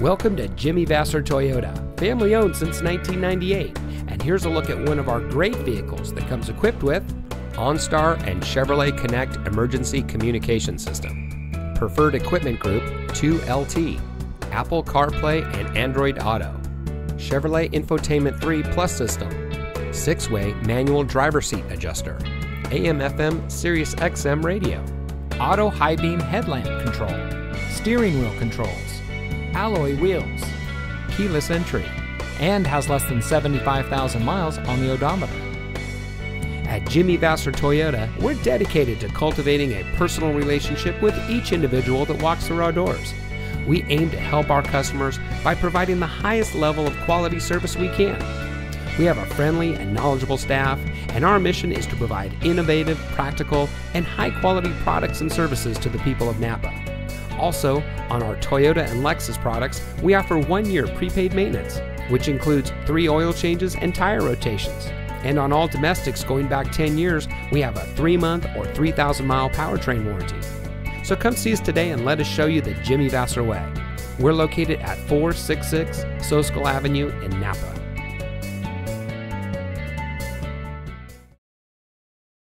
Welcome to Jimmy Vasser Toyota, family owned since 1998, and here's a look at one of our great vehicles that comes equipped with OnStar and Chevrolet Connect Emergency Communication System, Preferred Equipment Group 2LT, Apple CarPlay and Android Auto, Chevrolet Infotainment 3 Plus System, 6-way Manual Driver Seat Adjuster, AM/FM Sirius XM Radio, Auto High Beam Headlamp Control, Steering Wheel Controls, alloy wheels, keyless entry, and has less than 75,000 miles on the odometer. At Jimmy Vasser Toyota, we're dedicated to cultivating a personal relationship with each individual that walks through our doors. We aim to help our customers by providing the highest level of quality service we can. We have a friendly and knowledgeable staff, and our mission is to provide innovative, practical, and high-quality products and services to the people of Napa. Also, on our Toyota and Lexus products, we offer 1-year prepaid maintenance, which includes 3 oil changes and tire rotations. And on all domestics going back 10 years, we have a 3-month or 3,000-mile powertrain warranty. So come see us today and let us show you the Jimmy Vasser way. We're located at 466 Soscol Avenue in Napa.